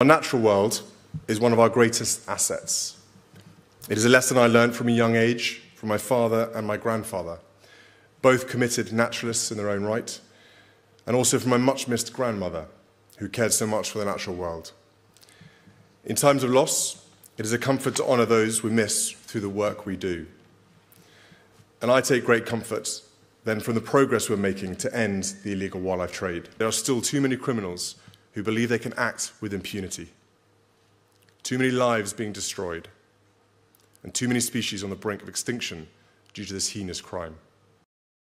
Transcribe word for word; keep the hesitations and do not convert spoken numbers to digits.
Our natural world is one of our greatest assets. It is a lesson I learned from a young age from my father and my grandfather, both committed naturalists in their own right, and also from my much-missed grandmother, who cared so much for the natural world. In times of loss, it is a comfort to honour those we miss through the work we do. And I take great comfort, then, from the progress we're making to end the illegal wildlife trade. There are still too many criminals who believe they can act with impunity. Too many lives being destroyed, and too many species on the brink of extinction due to this heinous crime.